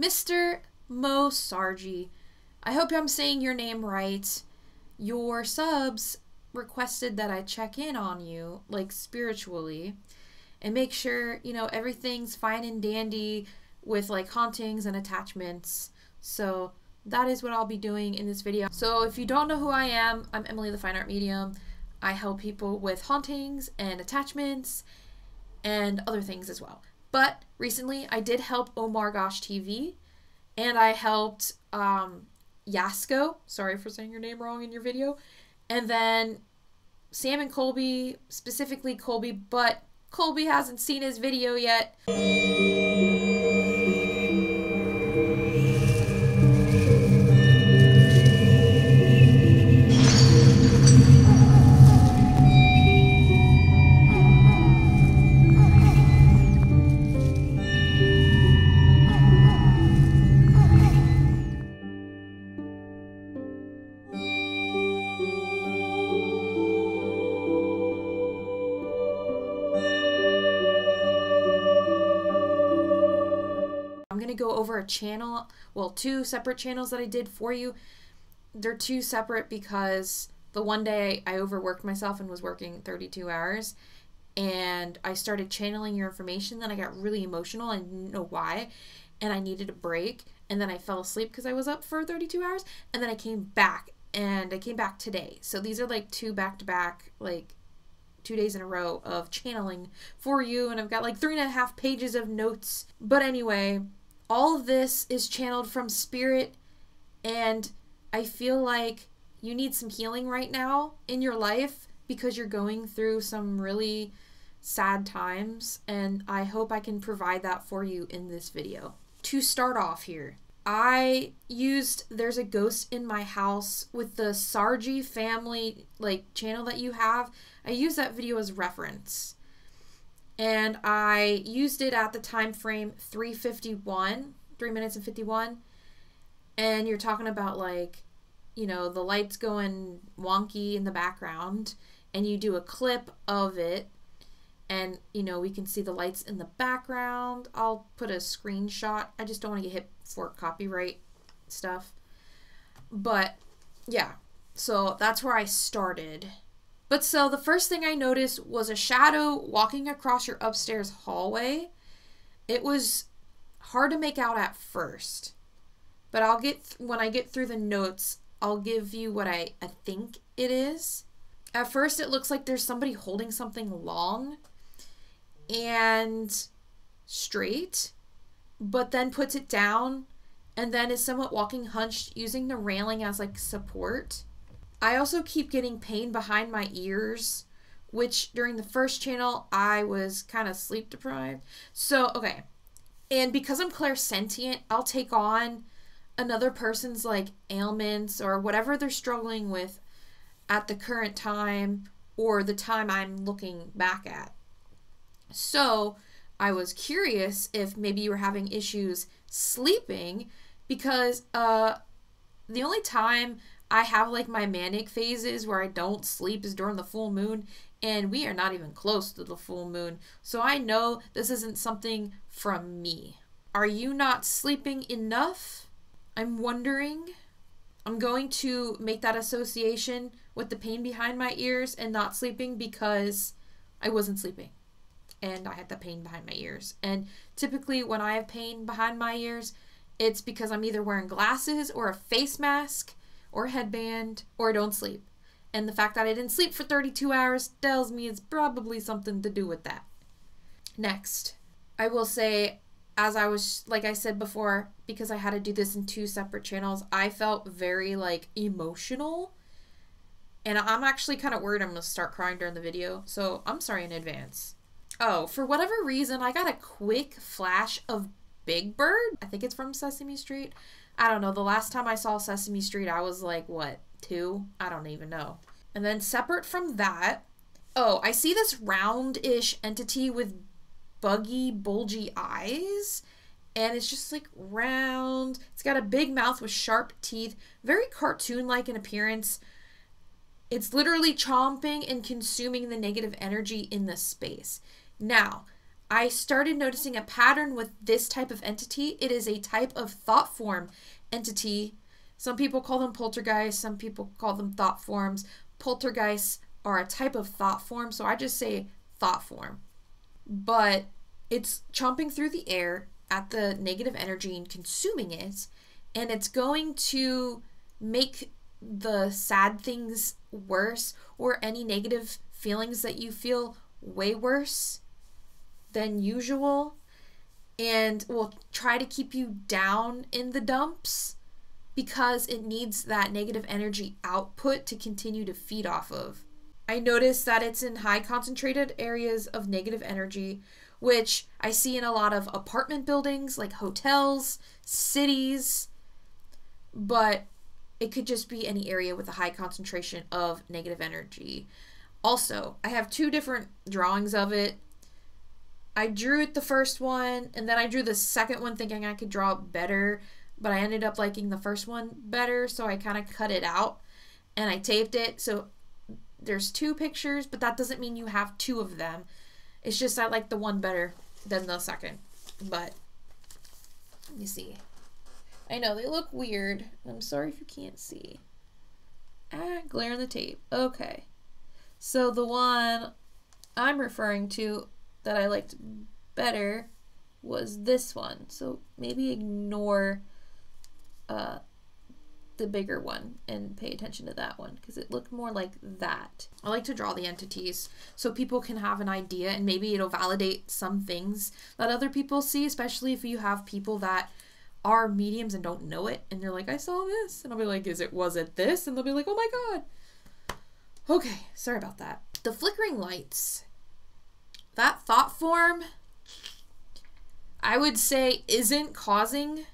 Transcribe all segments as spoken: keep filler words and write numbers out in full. Mister Moe Sargi. I hope I'm saying your name right. Your subs requested that I check in on you, like spiritually, and make sure, you know, everything's fine and dandy with like hauntings and attachments. So that is what I'll be doing in this video. So if you don't know who I am, I'm Emily the Fine Art Medium. I help people with hauntings and attachments and other things as well. But recently I did help Omar Gosh T V, and I helped um, Yasko, sorry for saying your name wrong in your video, and then Sam and Colby, specifically Colby, but Colby hasn't seen his video yet. Go over a channel, well, two separate channels that I did for you. They're two separate because the one day I overworked myself and was working thirty-two hours, and I started channeling your information. Then I got really emotional and didn't know why, and I needed a break, and then I fell asleep because I was up for thirty-two hours, and then I came back, and I came back today. So these are like two back-to-back, like two days in a row of channeling for you, and I've got like three and a half pages of notes. But anyway, all of this is channeled from spirit, and I feel like you need some healing right now in your life because you're going through some really sad times, and I hope I can provide that for you in this video. To start off here, I used There's a Ghost in My House with the Sargi family like channel that you have. I used that video as reference. And I used it at the time frame three fifty-one, three minutes and fifty-one. And you're talking about, like, you know, the lights going wonky in the background, and you do a clip of it, and, you know, we can see the lights in the background. I'll put a screenshot. I just don't want to get hit for copyright stuff. But yeah, so that's where I started. But so the first thing I noticed was a shadow walking across your upstairs hallway. It was hard to make out at first, but I'll get, when I get through the notes, I'll give you what I, I think it is. At first it looks like there's somebody holding something long and straight, but then puts it down and then is somewhat walking hunched, using the railing as like support. I also keep getting pain behind my ears, which during the first channel, I was kind of sleep deprived. So, okay. And because I'm clairsentient, I'll take on another person's like ailments or whatever they're struggling with at the current time or the time I'm looking back at. So I was curious if maybe you were having issues sleeping, because uh, the only time I have like my manic phases where I don't sleep is during the full moon, and we are not even close to the full moon. So I know this isn't something from me. Are you not sleeping enough? I'm wondering. I'm going to make that association with the pain behind my ears and not sleeping, because I wasn't sleeping and I had the pain behind my ears. And typically when I have pain behind my ears, it's because I'm either wearing glasses or a face mask or headband, or don't sleep. And the fact that I didn't sleep for thirty-two hours tells me it's probably something to do with that. Next, I will say, as I was, like I said before, because I had to do this in two separate channels, I felt very like emotional, and I'm actually kind of worried I'm gonna start crying during the video, so I'm sorry in advance. Oh, for whatever reason, I got a quick flash of Big Bird. I think it's from Sesame Street. I don't know, the last time I saw Sesame Street, I was like, what, two? I don't even know. And then separate from that, oh, I see this round-ish entity with buggy, bulgy eyes, and it's just like round. It's got a big mouth with sharp teeth, very cartoon-like in appearance. It's literally chomping and consuming the negative energy in this space. Now, I started noticing a pattern with this type of entity. It is a type of thought form entity. Some people call them poltergeists. Some people call them thought forms. Poltergeists are a type of thought form, so I just say thought form. But it's chomping through the air at the negative energy and consuming it, and it's going to make the sad things worse or any negative feelings that you feel way worse than usual, and will try to keep you down in the dumps because it needs that negative energy output to continue to feed off of. I noticed that it's in high concentrated areas of negative energy, which I see in a lot of apartment buildings, like hotels, cities, but it could just be any area with a high concentration of negative energy. Also, I have two different drawings of it. I drew it the first one, and then I drew the second one thinking I could draw it better, but I ended up liking the first one better, so I kind of cut it out and I taped it. So there's two pictures, but that doesn't mean you have two of them. It's just I like the one better than the second. But you see, I know they look weird. I'm sorry if you can't see. Ah, glare on the tape. Okay. So the one I'm referring to that I liked better was this one. So maybe ignore uh, the bigger one and pay attention to that one because it looked more like that. I like to draw the entities so people can have an idea, and maybe it'll validate some things that other people see, especially if you have people that are mediums and don't know it, and they're like, I saw this, and I'll be like, is it, was it this? And they'll be like, oh my god. Okay, sorry about that. The flickering lights, that thought form, I would say isn't causing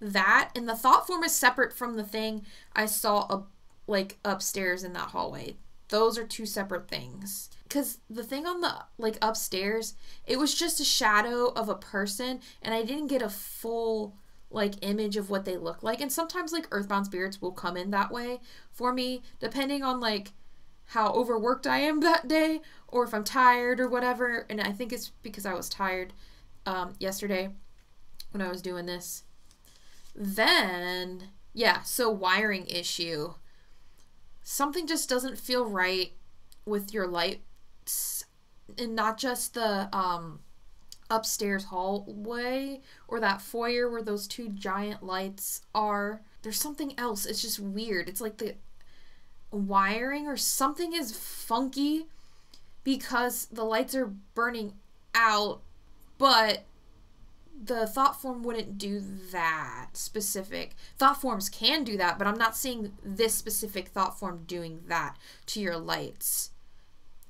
that. And the thought form is separate from the thing I saw up, like upstairs in that hallway. Those are two separate things. Because the thing on the, like upstairs, it was just a shadow of a person, and I didn't get a full like image of what they look like. And sometimes like earthbound spirits will come in that way for me, depending on like how overworked I am that day, or if I'm tired or whatever. And I think it's because I was tired um, yesterday when I was doing this. Then, yeah, so wiring issue. Something just doesn't feel right with your lights, and not just the um, upstairs hallway or that foyer where those two giant lights are. There's something else. It's just weird. It's like the wiring or something is funky because the lights are burning out, but the thought form wouldn't do that specific. Thought forms can do that, but I'm not seeing this specific thought form doing that to your lights.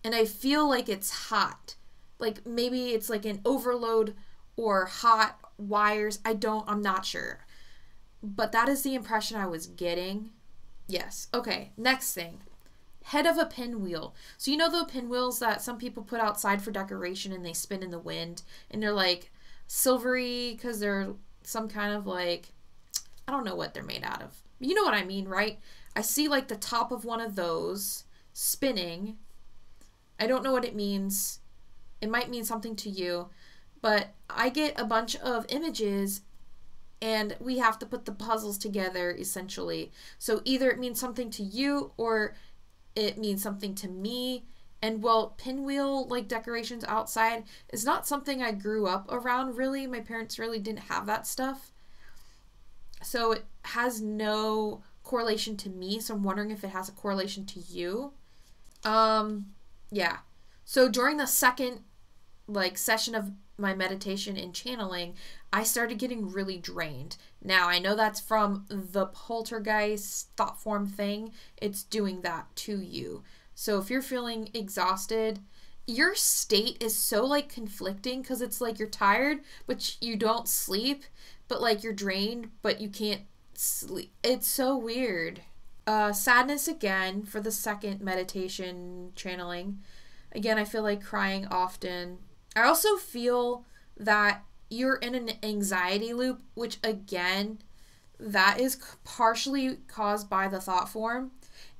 And I feel like it's hot. Like maybe it's like an overload or hot wires. I don't, I'm not sure. But that is the impression I was getting. Yes. Okay. Next thing. Head of a pinwheel. So you know the pinwheels that some people put outside for decoration and they spin in the wind, and they're like silvery because they're some kind of like, I don't know what they're made out of. You know what I mean, right? I see like the top of one of those spinning. I don't know what it means. It might mean something to you, but I get a bunch of images, and we have to put the puzzles together, essentially. So either it means something to you or it means something to me. And well, pinwheel like decorations outside is not something I grew up around, really. My parents really didn't have that stuff. So it has no correlation to me. So I'm wondering if it has a correlation to you. Um, yeah. So during the second like session of my meditation and channeling, I started getting really drained. Now, I know that's from the poltergeist thought form thing. It's doing that to you. So if you're feeling exhausted, your state is so like conflicting, because it's like you're tired, but you don't sleep, but like you're drained, but you can't sleep. It's so weird. Uh, sadness again for the second meditation channeling. Again, I feel like crying often. I also feel that you're in an anxiety loop, which again, that is partially caused by the thought form.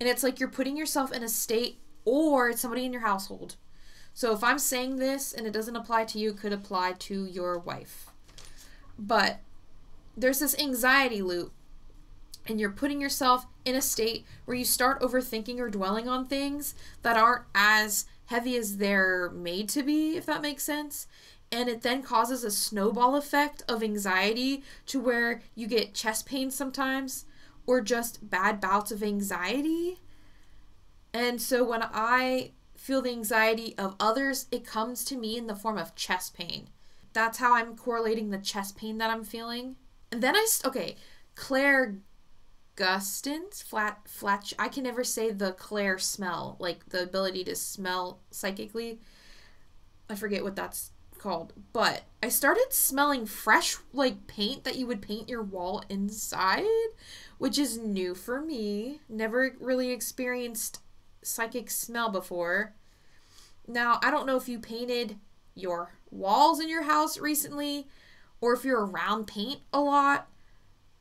And it's like you're putting yourself in a state, or it's somebody in your household. So if I'm saying this and it doesn't apply to you, it could apply to your wife. But there's this anxiety loop, and you're putting yourself in a state where you start overthinking or dwelling on things that aren't as heavy as they're made to be, if that makes sense. And it then causes a snowball effect of anxiety to where you get chest pain sometimes, or just bad bouts of anxiety. And so when I feel the anxiety of others, it comes to me in the form of chest pain. That's how I'm correlating the chest pain that I'm feeling. And then I, okay, Claire Gustins, flat, flat, I can never say the Claire smell, like the ability to smell psychically. I forget what that's called, but I started smelling fresh, like paint that you would paint your wall inside, which is new for me. Never really experienced psychic smell before. Now, I don't know if you painted your walls in your house recently, or if you're around paint a lot,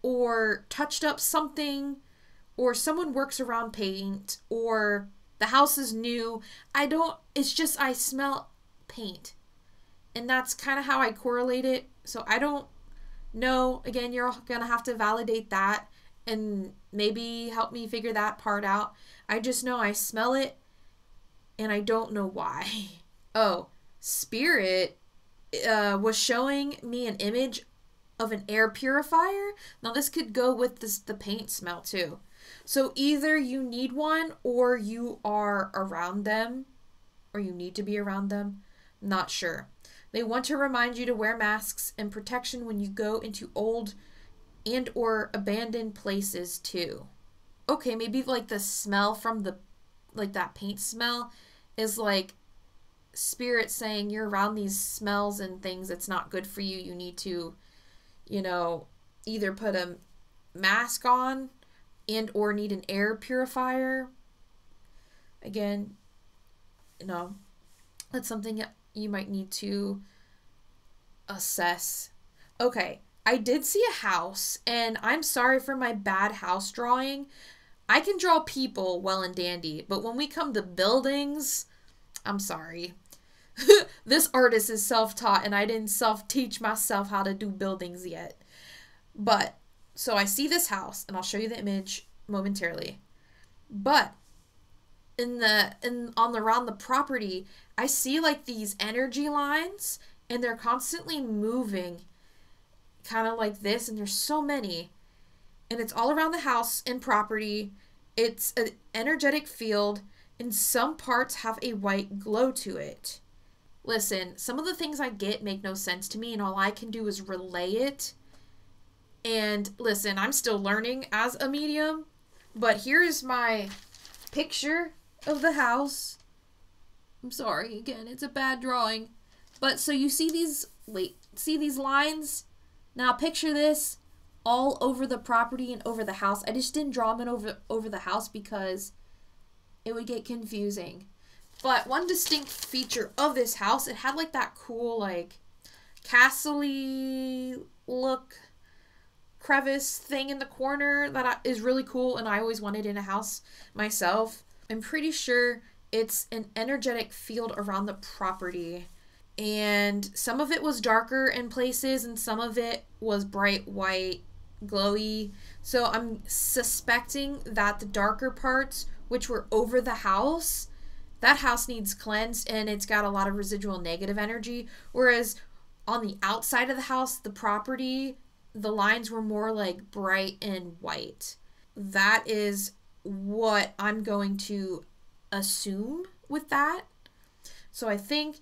or touched up something, or someone works around paint, or the house is new. I don't, it's just I smell paint. And that's kind of how I correlate it. So I don't know. Again, you're going to have to validate that and maybe help me figure that part out. I just know I smell it and I don't know why. Oh, Spirit uh, was showing me an image of an air purifier. Now this could go with this, the paint smell too. So either you need one or you are around them, or you need to be around them. Not sure. They want to remind you to wear masks and protection when you go into old and or abandoned places too. Okay, maybe like the smell from the, like that paint smell is like Spirit saying you're around these smells and things. It's not good for you. You need to, you know, either put a mask on and or need an air purifier. Again, no, that's something you might need to assess. Okay, I did see a house, and I'm sorry for my bad house drawing. I can draw people well and dandy, but when we come to buildings, I'm sorry. This artist is self-taught, and I didn't self-teach myself how to do buildings yet. But, so I see this house, and I'll show you the image momentarily. But in the in on the around the property, I see like these energy lines, and they're constantly moving, kind of like this, and there's so many, and it's all around the house and property. It's an energetic field, and some parts have a white glow to it. Listen, some of the things I get make no sense to me, and all I can do is relay it. And listen, I'm still learning as a medium, but here is my picture of the house. I'm sorry, again, it's a bad drawing. But so you see these, wait, see these lines? Now picture this all over the property and over the house. I just didn't draw them over, over the house because it would get confusing. But one distinct feature of this house, it had like that cool like castle-y look crevice thing in the corner that is really cool, and I always wanted in a house myself. I'm pretty sure it's an energetic field around the property, and some of it was darker in places and some of it was bright white glowy. So I'm suspecting that the darker parts, which were over the house, that house needs cleansed and it's got a lot of residual negative energy, whereas on the outside of the house, the property, the lines were more like bright and white. That is what I'm going to assume with that. So I think,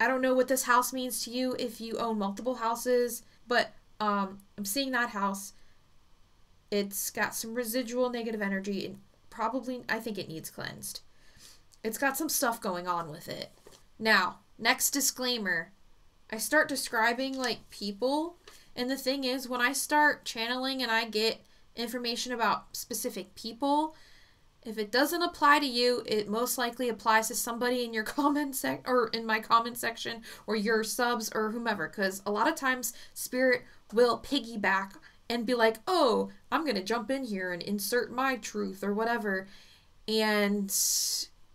I don't know what this house means to you if you own multiple houses, but um, I'm seeing that house. It's got some residual negative energy and probably, I think it needs cleansed. It's got some stuff going on with it. Now, next disclaimer. I start describing like people. And the thing is, when I start channeling and I get information about specific people, if it doesn't apply to you, it most likely applies to somebody in your comment sec or in my comment section or your subs or whomever. Because a lot of times Spirit will piggyback and be like, oh, I'm going to jump in here and insert my truth or whatever. And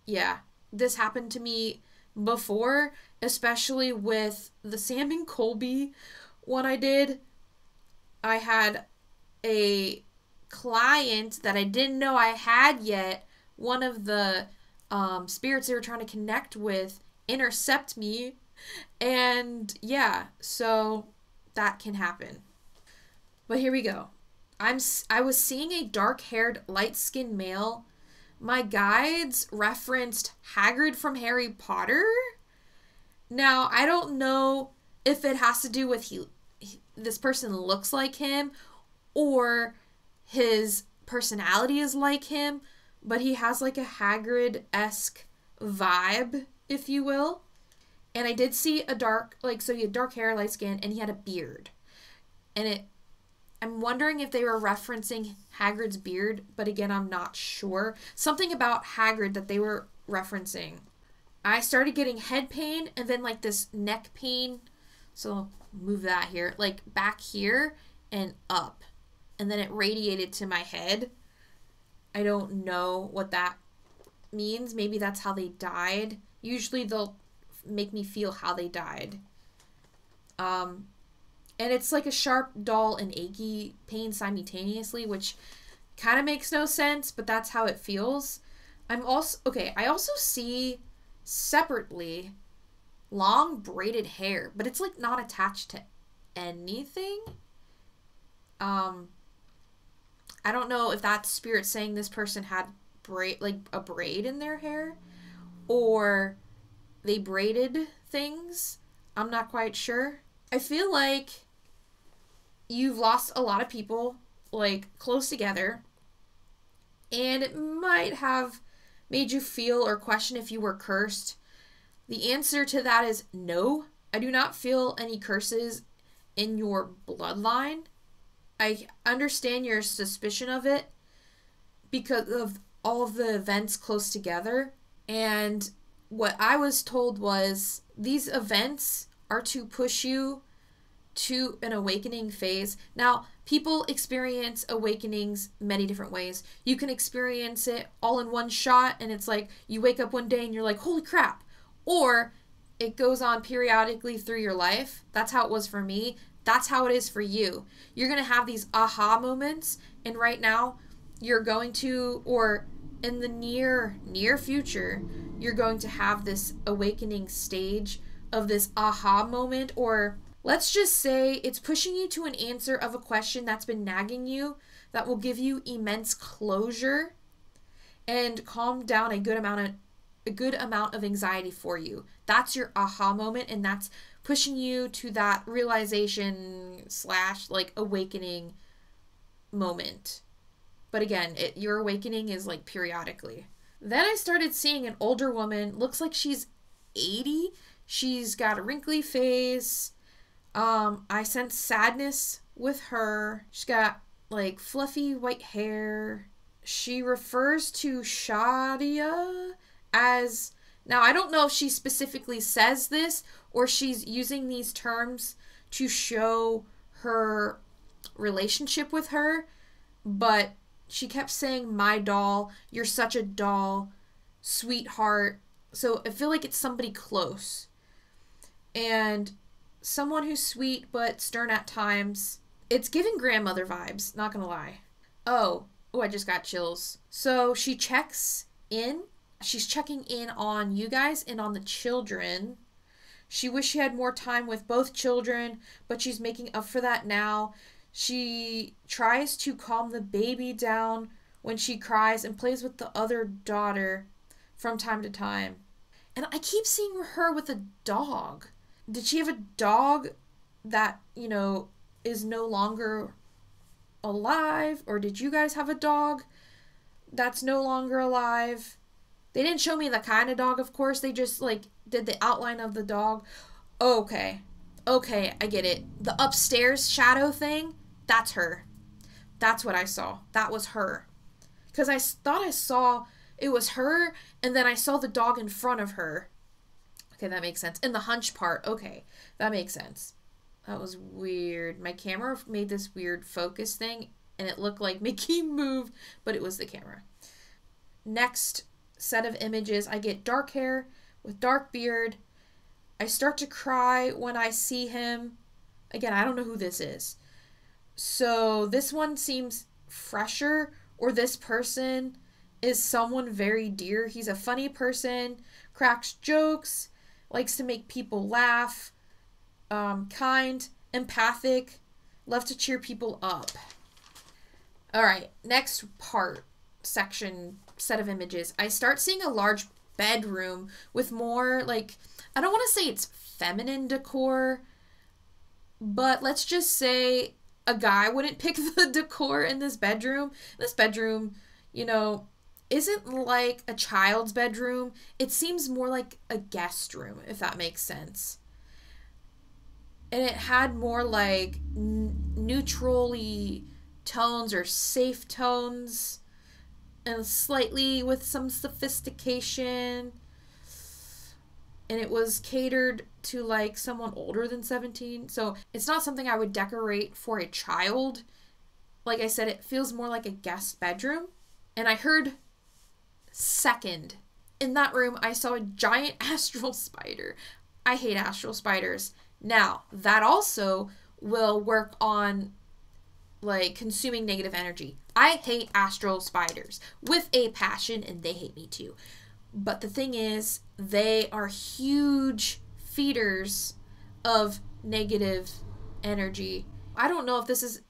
yeah, this happened to me before, especially with the Sam and Colby one I did. I had a client that I didn't know I had yet, one of the um, spirits they were trying to connect with, intercept me. And yeah, so that can happen. But here we go. I'm, I was seeing a dark-haired, light-skinned male. My guides referenced Hagrid from Harry Potter. Now, I don't know if it has to do with he, he, this person looks like him or his personality is like him, but he has like a Hagrid-esque vibe, if you will. And I did see a dark, like, so he had dark hair, light skin, and he had a beard. And it, I'm wondering if they were referencing Hagrid's beard, but again, I'm not sure. Something about Hagrid that they were referencing. I started getting head pain and then like this neck pain. So I'll move that here, like back here and up. And then it radiated to my head. I don't know what that means. Maybe that's how they died. Usually they'll make me feel how they died. Um, and it's like a sharp, dull, and achy pain simultaneously, which kind of makes no sense, but that's how it feels. I'm also, okay, I also see separately long braided hair, but it's like not attached to anything. Um, I don't know if that's spirit saying this person had braid, like a braid in their hair, or they braided things. I'm not quite sure. I feel like you've lost a lot of people, like, close together. And it might have made you feel or question if you were cursed. The answer to that is no. I do not feel any curses in your bloodline. I understand your suspicion of it because of all of the events close together. And what I was told was these events are to push you to an awakening phase. Now, people experience awakenings many different ways. You can experience it all in one shot, and it's like you wake up one day and you're like, holy crap. Or it goes on periodically through your life. That's how it was for me. That's how it is for you. You're going to have these aha moments, and right now you're going to, or in the near, near future, you're going to have this awakening stage of this aha moment, or let's just say it's pushing you to an answer of a question that's been nagging you that will give you immense closure and calm down a good amount of a good amount of anxiety for you. That's your aha moment, and that's pushing you to that realization slash like awakening moment. But again, it, your awakening is like periodically. Then I started seeing an older woman, looks like she's eighty. She's got a wrinkly face. Um, I sense sadness with her. She's got like fluffy white hair. She refers to Shadia as, now I don't know if she specifically says this or she's using these terms to show her relationship with her, but she kept saying, my doll, you're such a doll, sweetheart. So I feel like it's somebody close. And someone who's sweet but stern at times. It's giving grandmother vibes, not gonna lie. Oh, oh, I just got chills. So she checks in. She's checking in on you guys and on the children. She wished she had more time with both children, but she's making up for that now. She tries to calm the baby down when she cries and plays with the other daughter from time to time. And I keep seeing her with a dog. Did she have a dog that, you know, is no longer alive? Or did you guys have a dog that's no longer alive? They didn't show me the kind of dog, of course. They just, like, did the outline of the dog. Okay. Okay, I get it. The upstairs shadow thing. That's her. That's what I saw. That was her. Because I thought I saw it was her, and then I saw the dog in front of her. Okay, that makes sense. And the hunch part. Okay, that makes sense. That was weird. My camera made this weird focus thing, and it looked like Mickey moved, but it was the camera. Next set of images, I get dark hair, with dark beard. I start to cry when I see him. Again, I don't know who this is. So this one seems fresher, or this person is someone very dear. He's a funny person, cracks jokes, likes to make people laugh, um, kind, empathic, love to cheer people up. All right, next part, section, set of images. I start seeing a large bedroom with more, like, I don't want to say it's feminine decor, but let's just say a guy wouldn't pick the decor in this bedroom. This bedroom, you know, isn't like a child's bedroom. It seems more like a guest room, if that makes sense. And it had more like neutrally tones or safe tones, and slightly with some sophistication. And it was catered to like someone older than seventeen. So it's not something I would decorate for a child. Like I said, it feels more like a guest bedroom. And I heard second. In that room, I saw a giant astral spider. I hate astral spiders. Now, that also will work on like consuming negative energy. I hate astral spiders with a passion, and they hate me too. But the thing is, they are huge feeders of negative energy. I don't know if this is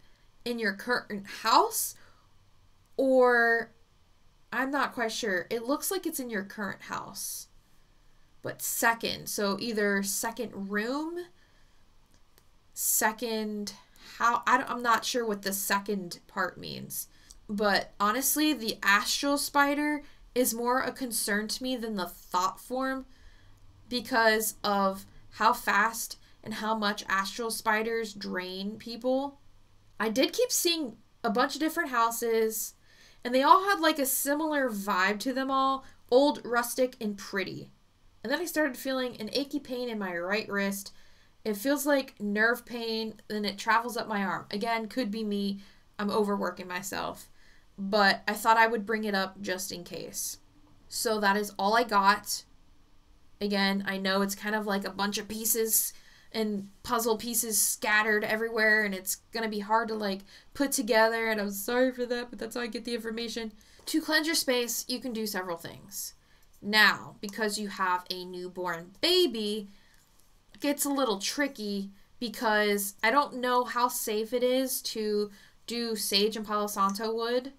in your current house, or I'm not quite sure. It looks like it's in your current house, but second. So either second room, second how, I don't, I'm not sure what the second part means, but honestly, the astral spider is more a concern to me than the thought form, because of how fast and how much astral spiders drain people. I did keep seeing a bunch of different houses, and they all had like a similar vibe to them all, old, rustic, and pretty. And then I started feeling an achy pain in my right wrist. It feels like nerve pain, and it travels up my arm. Again, could be me. I'm overworking myself. But I thought I would bring it up just in case. So that is all I got. Again, I know it's kind of like a bunch of pieces and puzzle pieces scattered everywhere, and it's going to be hard to like put together, and I'm sorry for that, but that's how I get the information. To cleanse your space, you can do several things. Now, because you have a newborn baby, it gets a little tricky, because I don't know how safe it is to do sage and Palo Santo wood,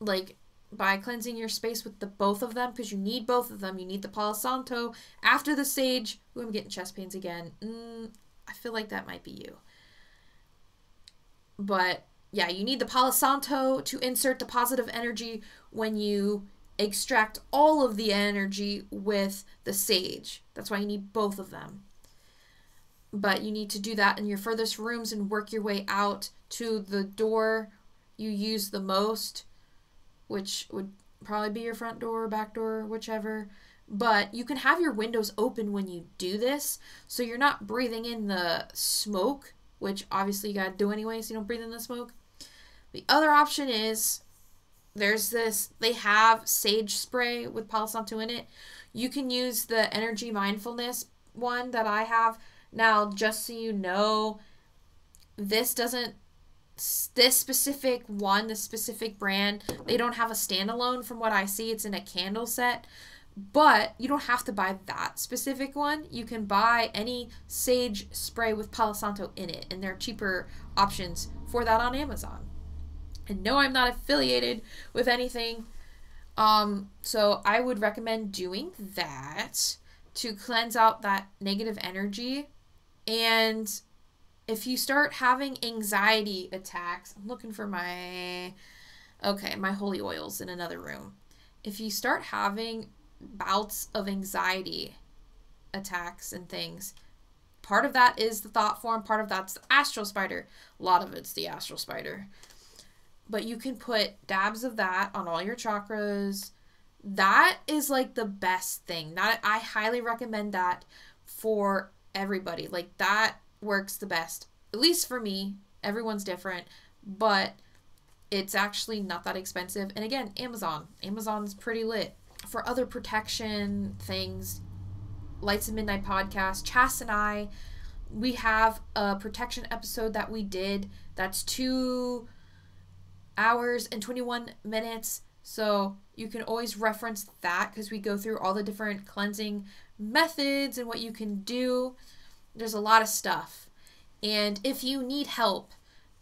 like by cleansing your space with the both of them, because you need both of them. You need the Palo Santo after the sage. Ooh, I'm getting chest pains again. Mm, I feel like that might be you. But yeah, you need the Palo Santo to insert the positive energy when you extract all of the energy with the sage. That's why you need both of them. But you need to do that in your furthest rooms and work your way out to the door you use the most, which would probably be your front door or back door, whichever. But you can have your windows open when you do this, so you're not breathing in the smoke, which obviously you gotta do anyway, so you don't breathe in the smoke. The other option is, there's this, they have sage spray with Palo Santo in it. You can use the energy mindfulness one that I have. Now, just so you know, this doesn't, this specific one, this specific brand, they don't have a standalone from what I see. It's in a candle set, but you don't have to buy that specific one. You can buy any sage spray with Palo Santo in it, and there are cheaper options for that on Amazon. And no, I'm not affiliated with anything. Um, so I would recommend doing that to cleanse out that negative energy. And if you start having anxiety attacks, I'm looking for my, okay, my holy oils in another room. If you start having bouts of anxiety attacks and things, part of that is the thought form, part of that's the astral spider. A lot of it's the astral spider. But you can put dabs of that on all your chakras. That is like the best thing. That I highly recommend that for everybody. Like that works the best, at least for me. Everyone's different, but it's actually not that expensive. And again, Amazon. Amazon's pretty lit. For other protection things, Lights at Midnight podcast, Chas and I, we have a protection episode that we did that's two hours and twenty-one minutes. So you can always reference that because we go through all the different cleansing methods and what you can do. There's a lot of stuff. And if you need help,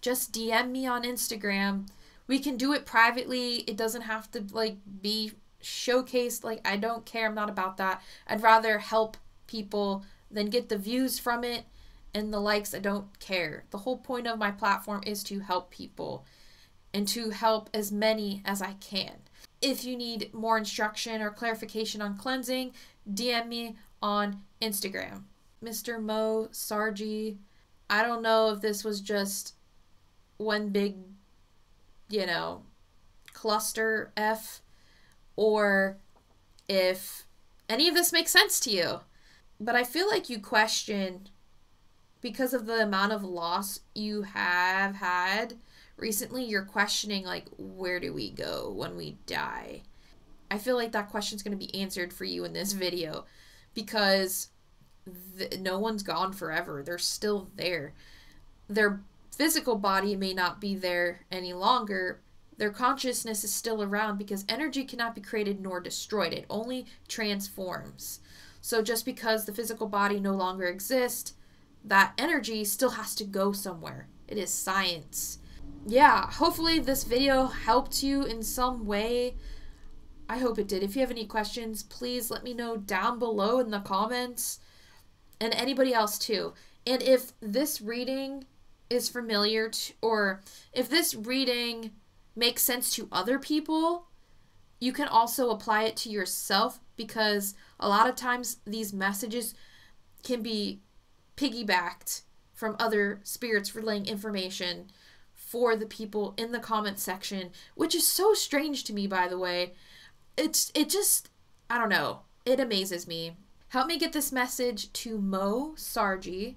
just D M me on Instagram. We can do it privately. It doesn't have to like be showcased. Like, I don't care. I'm not about that. I'd rather help people than get the views from it and the likes. I don't care. The whole point of my platform is to help people and to help as many as I can. If you need more instruction or clarification on cleansing, D M me on Instagram. Mister Moe Sargi. I don't know if this was just one big, you know, cluster F, or if any of this makes sense to you. But I feel like you questioned because of the amount of loss you have had recently. You're questioning, like, where do we go when we die? I feel like that question's going to be answered for you in this video, because th no one's gone forever. They're still there. Their physical body may not be there any longer. Their consciousness is still around, because energy cannot be created nor destroyed. It only transforms. So just because the physical body no longer exists, that energy still has to go somewhere. It is science. Yeah, hopefully this video helped you in some way. I hope it did. If you have any questions, please let me know down below in the comments. And anybody else too. And if this reading is familiar to, or if this reading makes sense to other people, you can also apply it to yourself, because a lot of times these messages can be piggybacked from other spirits relaying information for the people in the comment section, which is so strange to me, by the way. It's, it just, I don't know. It amazes me. Help me get this message to Moe Sargi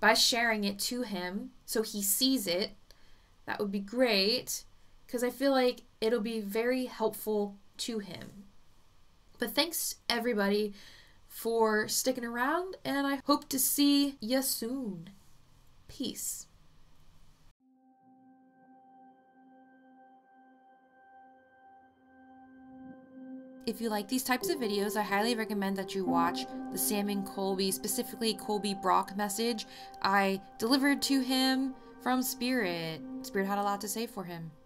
by sharing it to him so he sees it. That would be great, because I feel like it'll be very helpful to him. But thanks everybody for sticking around, and I hope to see you soon. Peace. If you like these types of videos, I highly recommend that you watch the Sam and Colby, specifically Colby Brock message I delivered to him from Spirit. Spirit had a lot to say for him.